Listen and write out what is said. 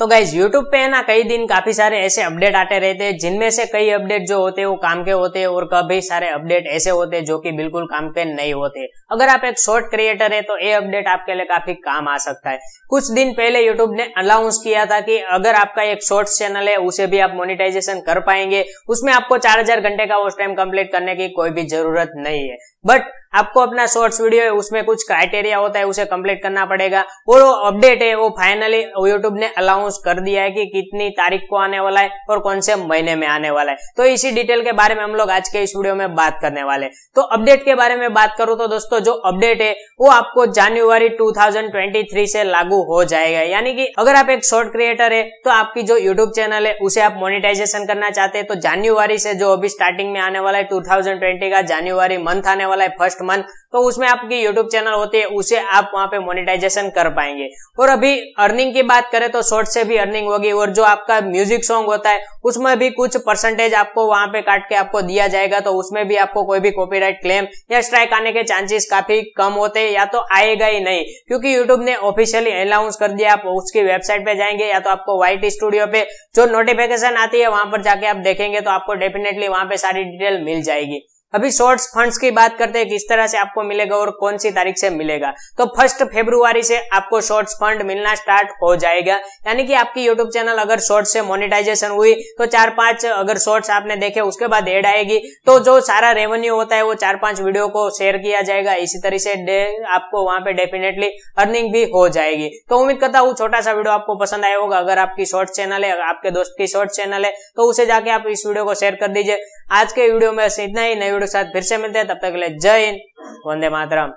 तो guys YouTube पे है ना कई दिन काफी सारे ऐसे अपडेट आते रहते हैं, जिनमें से कई अपडेट जो होते हैं वो काम के होते हैं और कभी सारे अपडेट ऐसे होते हैं जो कि बिल्कुल काम के नहीं होते। अगर आप एक शॉर्ट क्रिएटर है तो ये अपडेट आपके लिए काफी काम आ सकता है। कुछ दिन पहले यूट्यूब ने अनाउंस किया था कि अगर आपका एक शॉर्ट्स चैनल है उसे भी आप मोनिटाइजेशन कर पाएंगे, उसमें आपको 4000 घंटे का वॉच टाइम कंप्लीट करने की कोई भी जरूरत नहीं है। बट आपको अपना शॉर्ट्स वीडियो है उसमें कुछ क्राइटेरिया होता है उसे कंप्लीट करना पड़ेगा, और वो अपडेट है वो फाइनली यूट्यूब ने अनाउंस कर दिया है कि कितनी तारीख को आने वाला है और कौन से महीने में आने वाला है। तो इसी डिटेल के बारे में हम लोग आज के इस वीडियो में बात करने वाले। तो अपडेट के बारे में बात करूं तो दोस्तों जो अपडेट है वो आपको जनवरी 2023 से लागू हो जाएगा, यानी कि अगर आप एक शॉर्ट क्रिएटर है तो आपकी जो यूट्यूब चैनल है उसे आप मोनिटाइजेशन करना चाहते हैं तो जनवरी से जो अभी स्टार्टिंग में आने वाला है 2020 का जनवरी मंथ आने वाला है फर्स्ट मंथ, तो उसमें आपकी YouTube चैनल होती है उसे आप वहां पे मोनेटाइजेशन कर पाएंगे। और अभी अर्निंग की बात करें तो शॉर्ट से भी अर्निंग होगी, और जो आपका म्यूजिक सॉन्ग होता है उसमें भी कुछ परसेंटेज आपको वहां पे काट के आपको दिया जाएगा, तो उसमें भी आपको कोई भी कॉपीराइट क्लेम या स्ट्राइक आने के चांसेस काफी कम होते हैं या तो आएगा ही नहीं, क्योंकि यूट्यूब ने ऑफिशियली अनाउंस कर दिया। आप उसकी वेबसाइट पे जाएंगे या तो आपको YT स्टूडियो पे जो नोटिफिकेशन आती है वहां पर जाके आप देखेंगे तो आपको डेफिनेटली वहां पे सारी डिटेल मिल जाएगी। अभी शॉर्ट्स फंड्स की बात करते हैं किस तरह से आपको मिलेगा और कौन सी तारीख से मिलेगा। तो 1 फरवरी से आपको शॉर्ट्स फंड मिलना स्टार्ट हो जाएगा, यानी कि आपकी YouTube चैनल अगर शॉर्ट्स से मोनेटाइजेशन हुई तो 4-5 अगर शॉर्ट्स आपने देखे उसके बाद एड आएगी, तो जो सारा रेवेन्यू होता है वो 4-5 वीडियो को शेयर किया जाएगा। इसी तरह से आपको वहां पे डेफिनेटली अर्निंग भी हो जाएगी। तो उम्मीद करता हूँ छोटा सा वीडियो आपको पसंद आया होगा। अगर आपकी शॉर्ट्स चैनल है, आपके दोस्त की शॉर्ट्स चैनल है तो उसे जाके आप इस वीडियो को शेयर कर दीजिए। आज के वीडियो में इतना ही, नई वीडियो के साथ फिर से मिलते हैं, तब तक के लिए जय हिंद, वंदे मातरम।